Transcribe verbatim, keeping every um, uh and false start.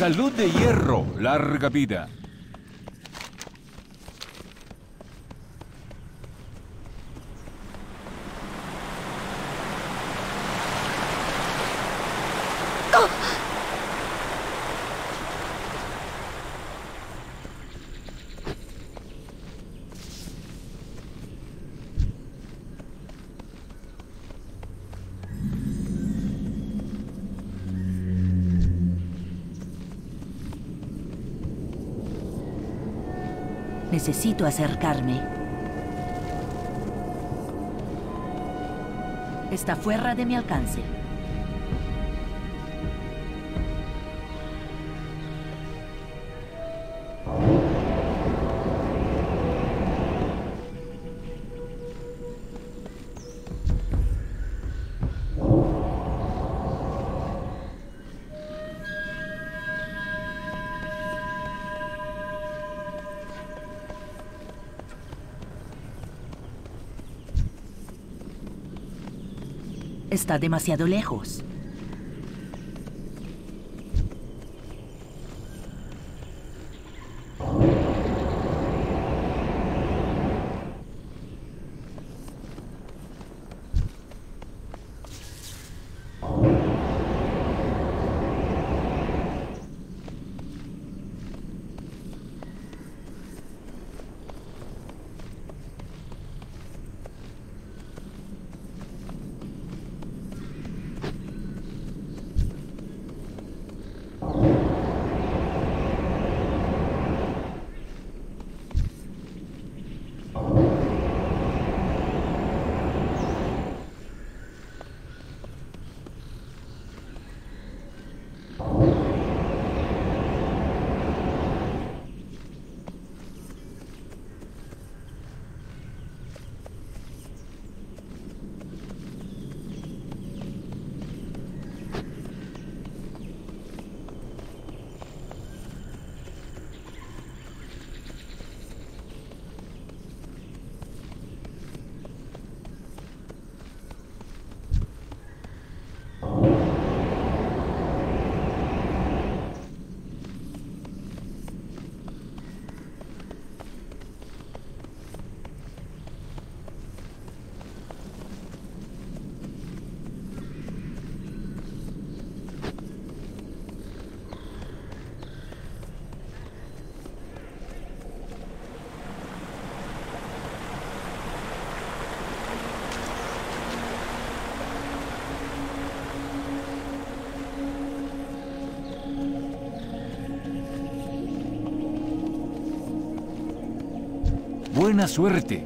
Salud de hierro, larga vida. Necesito acercarme. Está fuera de mi alcance. Está demasiado lejos. Buena suerte.